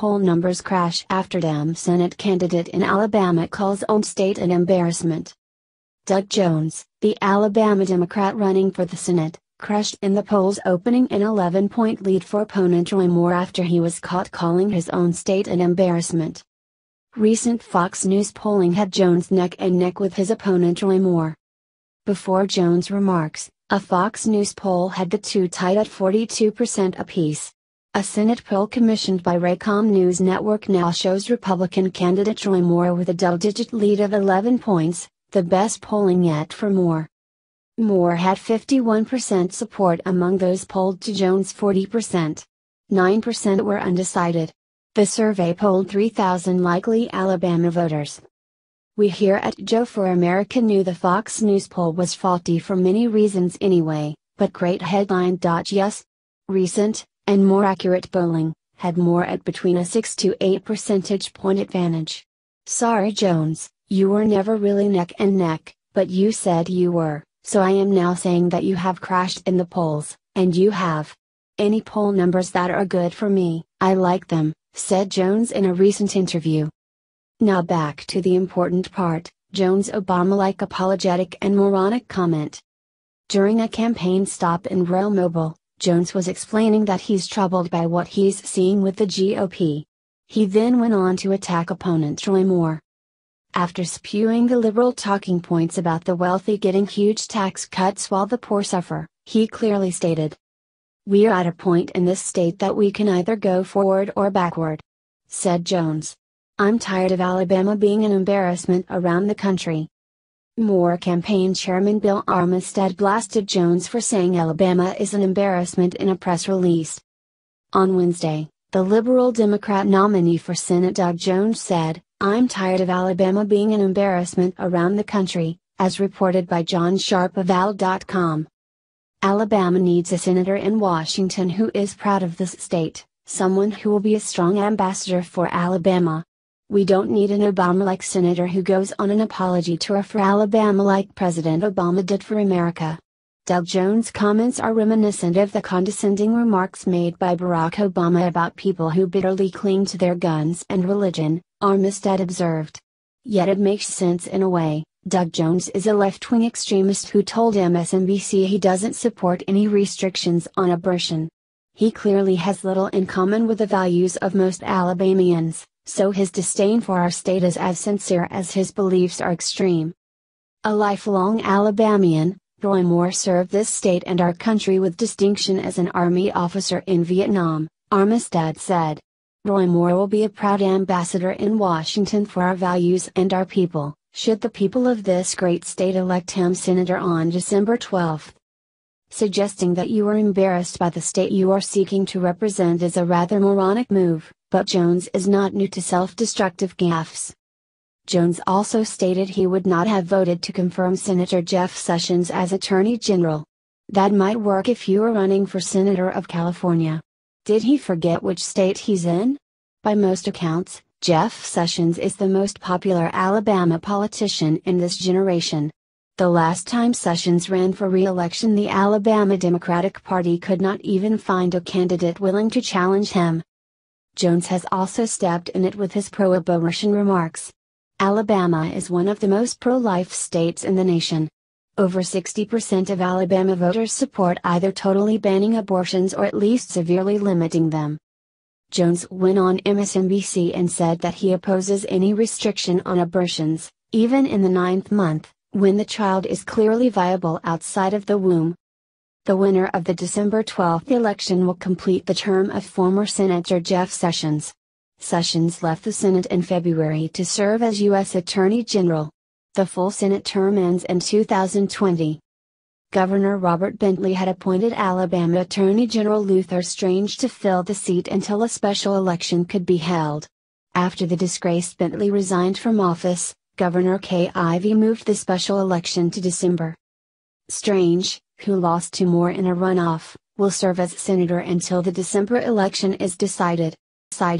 poll numbers crash after Dem Senate candidate in Alabama calls own state an embarrassment. Doug Jones, the Alabama Democrat running for the Senate, crashed in the polls, opening an 11-point lead for opponent Roy Moore after he was caught calling his own state an embarrassment. Recent Fox News polling had Jones neck and neck with his opponent Roy Moore. Before Jones' remarks, a Fox News poll had the two tied at 42% apiece. A Senate poll commissioned by Raycom News Network now shows Republican candidate Roy Moore with a double-digit lead of 11 points, the best polling yet for Moore. Moore had 51% support among those polled to Jones' 40%. 9% were undecided. The survey polled 3,000 likely Alabama voters. We here at Joe for America knew the Fox News poll was faulty for many reasons anyway, but great headline. Yes, recent, and more accurate polling, had Moore at between a 6 to 8 percentage point advantage. Sorry Jones, you were never really neck and neck, but you said you were. So I am now saying that you have crashed in the polls, and you have. Any poll numbers that are good for me, I like them, said Jones in a recent interview. Now back to the important part, Jones' Obama-like apologetic and moronic comment. During a campaign stop in Royal Mobile, Jones was explaining that he's troubled by what he's seeing with the GOP. He then went on to attack opponent Roy Moore. After spewing the liberal talking points about the wealthy getting huge tax cuts while the poor suffer, he clearly stated, "We're at a point in this state that we can either go forward or backward," said Jones. "I'm tired of Alabama being an embarrassment around the country." Moore campaign chairman Bill Armistead blasted Jones for saying Alabama is an embarrassment in a press release. On Wednesday, the liberal Democrat nominee for Senate Doug Jones said, "I'm tired of Alabama being an embarrassment around the country," as reported by John Sharp of Al.com. Alabama needs a senator in Washington who is proud of this state, someone who will be a strong ambassador for Alabama. We don't need an Obama-like senator who goes on an apology tour for Alabama like President Obama did for America." Doug Jones' comments are reminiscent of the condescending remarks made by Barack Obama about people who bitterly cling to their guns and religion, Armistead observed. Yet it makes sense in a way. Doug Jones is a left-wing extremist who told MSNBC he doesn't support any restrictions on abortion. He clearly has little in common with the values of most Alabamians, so his disdain for our state is as sincere as his beliefs are extreme. A lifelong Alabamian, Roy Moore served this state and our country with distinction as an Army officer in Vietnam, Armistead said. "Roy Moore will be a proud ambassador in Washington for our values and our people, should the people of this great state elect him senator on December 12. Suggesting that you are embarrassed by the state you are seeking to represent is a rather moronic move, but Jones is not new to self-destructive gaffes. Jones also stated he would not have voted to confirm Senator Jeff Sessions as Attorney General. That might work if you are running for Senator of California. Did he forget which state he's in? By most accounts, Jeff Sessions is the most popular Alabama politician in this generation. The last time Sessions ran for re-election, the Alabama Democratic Party could not even find a candidate willing to challenge him." Jones has also stepped in it with his pro-abortion remarks. Alabama is one of the most pro-life states in the nation. Over 60% of Alabama voters support either totally banning abortions or at least severely limiting them. Jones went on MSNBC and said that he opposes any restriction on abortions, even in the 9th month, when the child is clearly viable outside of the womb. The winner of the December 12 election will complete the term of former Senator Jeff Sessions. Sessions left the Senate in February to serve as U.S. Attorney General. The full Senate term ends in 2020. Governor Robert Bentley had appointed Alabama Attorney General Luther Strange to fill the seat until a special election could be held. After the disgraced Bentley resigned from office, Governor Kay Ivey moved the special election to December. Strange, who lost to Moore in a runoff, will serve as senator until the December election is decided.